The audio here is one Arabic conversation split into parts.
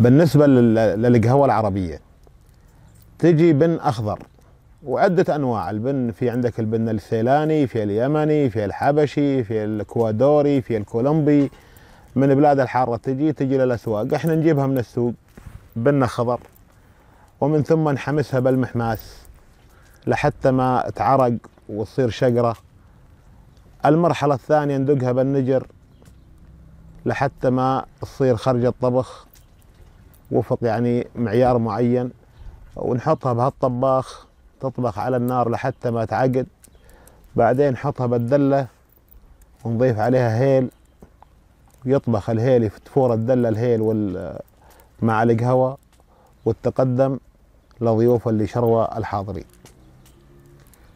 بالنسبة للقهوة العربية تجي بن أخضر وعدة أنواع. البن في عندك البن الثيلاني، في اليمني، في الحبشي، في الإكوادوري، في الكولومبي، من بلاد الحارة تجي للأسواق. احنا نجيبها من السوق بن أخضر، ومن ثم نحمسها بالمحماس لحتى ما تعرق وتصير شجرة. المرحلة الثانية ندقها بالنجر لحتى ما تصير خرجة طبخ وفق يعني معيار معين، ونحطها بهالطباخ تطبخ على النار لحتى ما تعقد. بعدين نحطها بالدلة ونضيف عليها هيل، يطبخ الهيل، يفتفور الدلة الهيل مع القهوة، وتقدم لضيوف اللي شروا الحاضرين.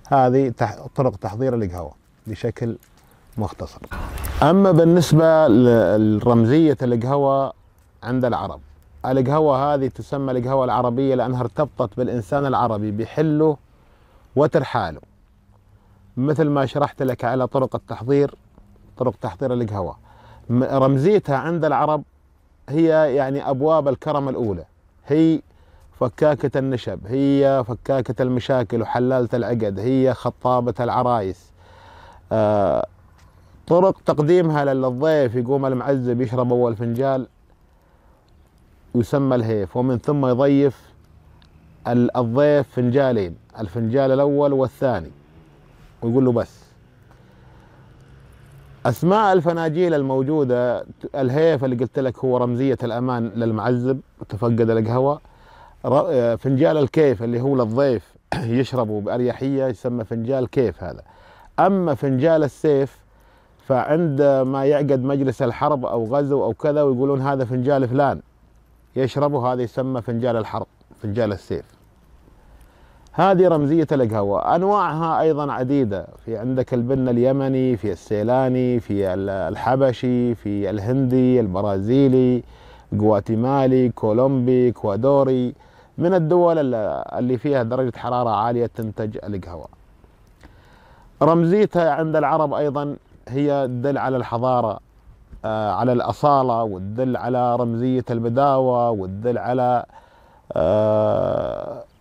هذه طرق تحضير القهوة بشكل مختصر. أما بالنسبة لرمزية القهوة عند العرب، القهوة هذه تسمى القهوة العربية لأنها ارتبطت بالإنسان العربي بحله وترحاله، مثل ما شرحت لك على طرق التحضير، طرق تحضير القهوة. رمزيتها عند العرب هي يعني أبواب الكرم الأولى، هي فكاكة النشب، هي فكاكة المشاكل وحلالة العقد، هي خطابة العرايس. طرق تقديمها للضيف، يقوم المعزب يشرب أول فنجال يسمى الهيف، ومن ثم يضيف الضيف فنجالين، الفنجال الأول والثاني، ويقول له بس. أسماء الفناجيل الموجودة، الهيف اللي قلت لك هو رمزية الأمان للمعزب تفقد القهوة. فنجال الكيف اللي هو للضيف يشربه بأريحية يسمى فنجال كيف هذا. أما فنجال السيف فعند ما يعقد مجلس الحرب أو غزو أو كذا ويقولون هذا فنجال فلان يشربه، هذا يسمى فنجال الحرب، فنجال السيف. هذه رمزية القهوة. أنواعها أيضا عديدة، في عندك البن اليمني، في السيلاني، في الحبشي، في الهندي، البرازيلي، غواتيمالي، كولومبي، إكوادوري، من الدول اللي فيها درجة حرارة عالية تنتج القهوة. رمزيتها عند العرب أيضا هي تدل على الحضارة، على الأصالة، وتدل على رمزية البداوة، وتدل على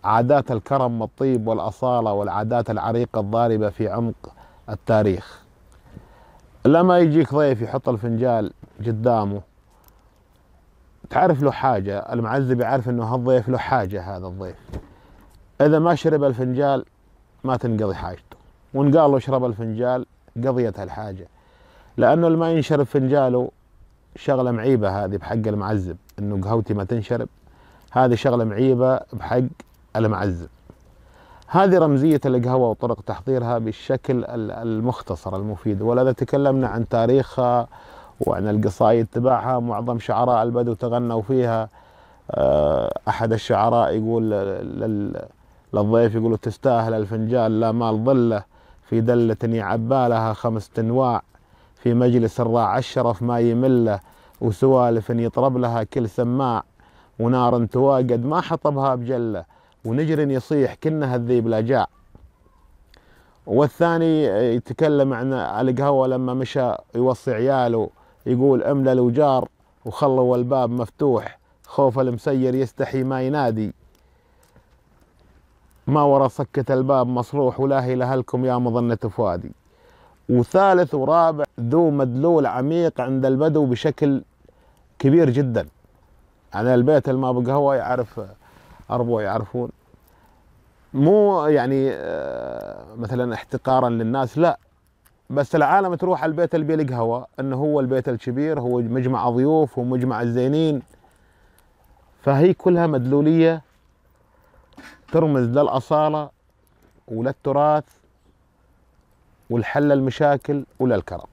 عادات الكرم والطيب والأصالة والعادات العريقة الضاربة في عمق التاريخ. لما يجيك ضيف يحط الفنجال قدامه تعرف له حاجة، المعزب يعرف أنه هالضيف له حاجة، هذا الضيف إذا ما شرب الفنجال ما تنقضي حاجته، وإن قال له شرب الفنجال قضيت الحاجة، لأنه اللي ما ينشرب فنجاله شغلة معيبة هذه بحق المعزب، أنه قهوتي ما تنشرب، هذه شغلة معيبة بحق المعزب. هذه رمزية القهوة وطرق تحضيرها بالشكل المختصر المفيد، ولذا تكلمنا عن تاريخها وعن القصائد تبعها. معظم شعراء البدو تغنوا فيها. أحد الشعراء يقول للضيف يقول تستاهل الفنجال لا مال ظله، في دلة يعبالها 5 أنواع، في مجلس الراع الشرف ما يمله، وسوالف يطرب لها كل سماع، ونار تواقد ما حطبها بجله، ونجر يصيح كنها الذيب لا جاع. والثاني يتكلم عن القهوة لما مشى يوصي عياله يقول املى الوجار وخلوا الباب مفتوح، خوف المسير يستحي ما ينادي، ما ورا سكة الباب مصروح، ولاهي لهلكم يا مظنة فؤادي. وثالث ورابع ذو مدلول عميق عند البدو بشكل كبير جدا. على البيت اللي ما بقهوة يعرف أربوه يعرفون، مو يعني مثلا احتقارا للناس، لا، بس العالم تروح على البيت اللي بيه القهوة انه هو البيت الكبير، هو مجمع ضيوف ومجمع الزينين. فهي كلها مدلولية ترمز للأصالة وللتراث والحل المشاكل وللكرم.